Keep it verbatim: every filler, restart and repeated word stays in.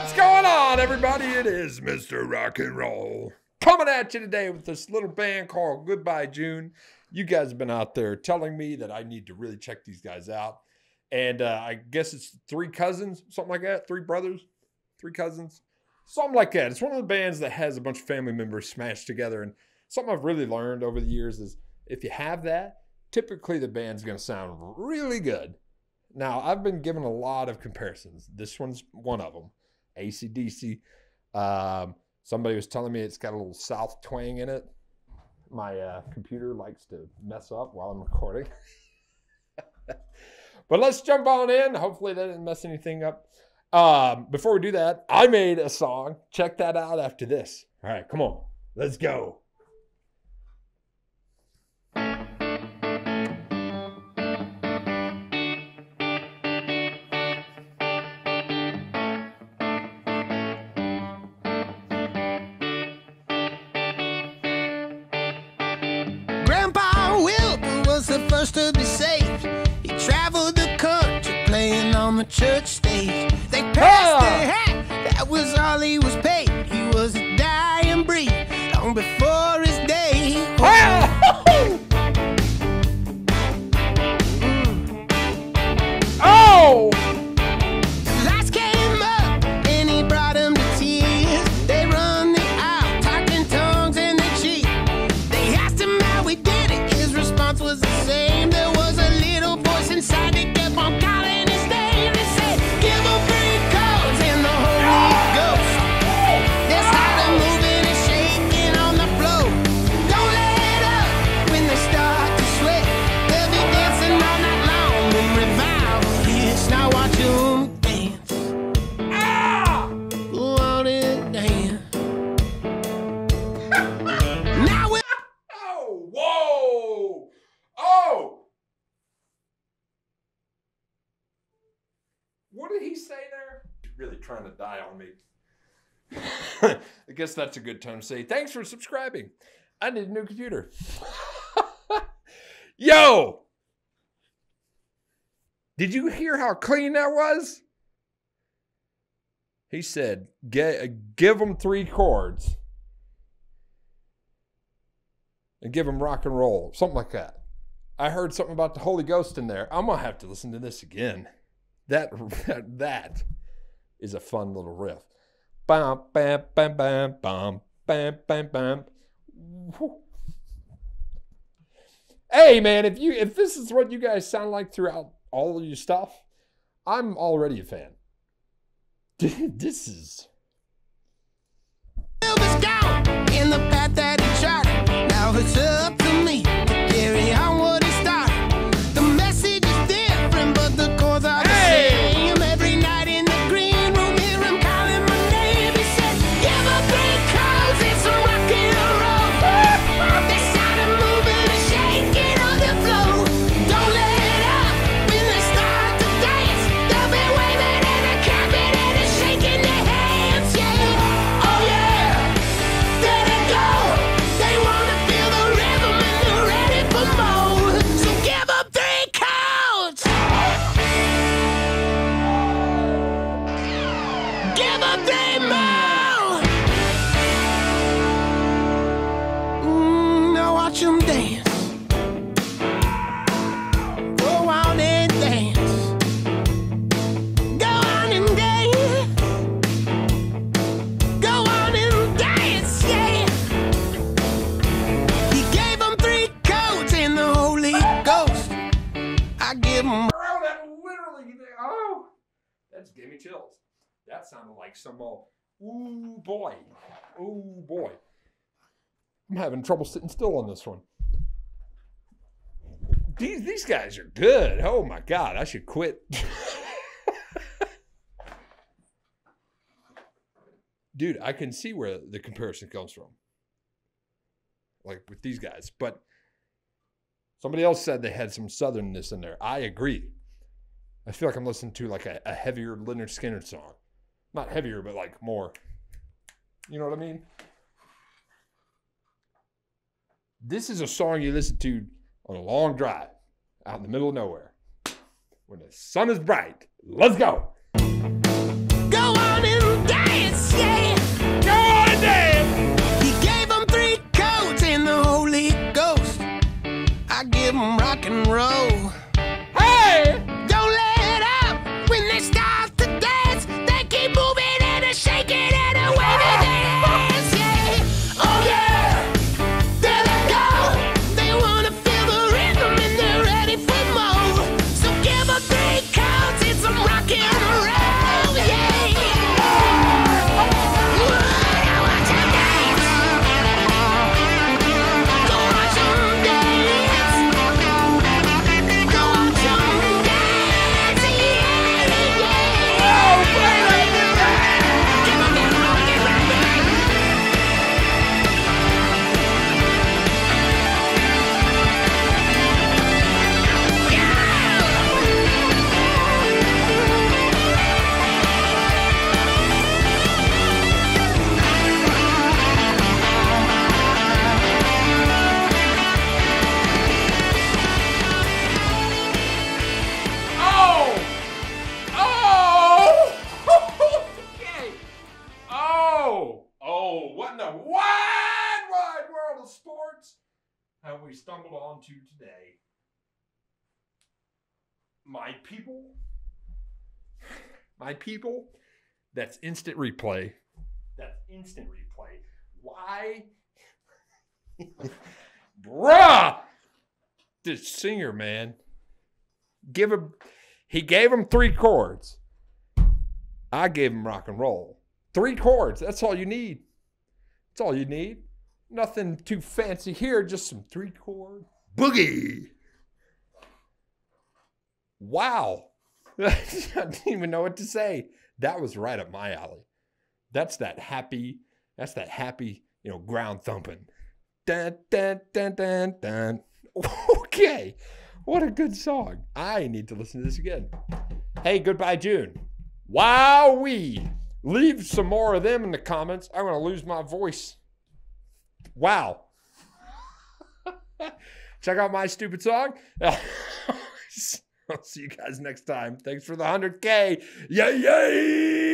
What's going on, everybody? It is Mister Rock and Roll coming at you today with this little band called Goodbye June. You guys have been out there telling me that I need to really check these guys out. And uh, I guess it's three cousins, something like that. Three brothers, three cousins, something like that. It's one of the bands that has a bunch of family members smashed together. And something I've really learned over the years is if you have that, typically the band's going to sound really good. Now, I've been given a lot of comparisons. This one's one of them, A C D C. Um, somebody was telling me it's got a little South twang in it. My uh, computer likes to mess up while I'm recording. But let's jump on in. Hopefully that didn't mess anything up. Um, before we do that, I made a song. Check that out after this. All right, come on. Let's go. Grandpa Wilton was the first to be saved. He traveled the country playing on the church stage. They passed ah. their hat, that was all he was paid. He was a dying breed long before his day. Ah. mm. Oh! Lights came up and he brought him to tears. They run the aisle, talking tongues and they cheat. They asked him how we did it, his response was the same. There was a little voice inside that kept on calling his name. It said, give him three codes and the Holy Ghost. That's how they're moving and shaking on the floor. Don't let up when they start to sweat. They'll be dancing all night long and revival hits. Now watch them dance. Ah! Go on and dance. Now we Oh, whoa! Oh! What did he say there? Really trying to die on me. I guess that's a good time to say, thanks for subscribing. I need a new computer. Yo! Did you hear how clean that was? He said, give them three chords. And give him rock and roll, something like that. I heard something about the Holy Ghost in there. I'm gonna have to listen to this again. That that is a fun little riff. Bam, bam, bam, bam, bam, bam, bam, bam. Whew. Hey man, if you if this is what you guys sound like throughout all of your stuff, I'm already a fan. This is. Silver's down in the path that he charted. Now it's up to me to carry on what he started. The message is different, but the chords are the same. Every night in the green room, hear him calling my name. He says, give up three codes, it's a rock and roll. They started moving and shaking on the floor. Don't let up when they start to dance. They'll be waving and a clapping and a shaking their hands. Yeah, oh yeah, there they go. They wanna feel the rhythm and they're ready for more. So give up three codes. Give up three more. Mm, now watch them dance. Go on and dance. Go on and dance. Go on and dance, yeah. He gave them three codes and the Holy Ghost. I give them. Bro, that literally, oh, that gave me chills. That sounded like some old, ooh boy, ooh boy. I'm having trouble sitting still on this one. These, these guys are good. Oh my God, I should quit. Dude, I can see where the comparison comes from. Like with these guys, but somebody else said they had some southernness in there. I agree. I feel like I'm listening to like a, a heavier Lynyrd Skynyrd song. Not heavier, but like more. You know what I mean? This is a song you listen to on a long drive out in the middle of nowhere. When the sun is bright. Let's go. Go on and dance. and roll. Hey! Don't let up when they start to dance. They keep moving and a shaking and a waving their hands. Yeah. Oh yeah! There they go. They wanna feel the rhythm and they're ready for more. So give them three counts and some rock and roll. Yeah. We stumbled onto today, my people, my people, that's instant replay, that's instant replay, why, bruh, this singer, man, give him, he gave him three chords, I gave him rock and roll, three chords, that's all you need, that's all you need. Nothing too fancy here, just some three chord boogie. Wow. I didn't even know what to say. That was right up my alley. That's that happy, that's that happy, you know, ground thumping. Dun, dun, dun, dun, dun. Okay. What a good song. I need to listen to this again. Hey, Goodbye June. Wowee. Leave some more of them in the comments. I'm going to lose my voice. Wow. Check out my stupid song. I'll see you guys next time. Thanks for the one hundred K. Yay, yay.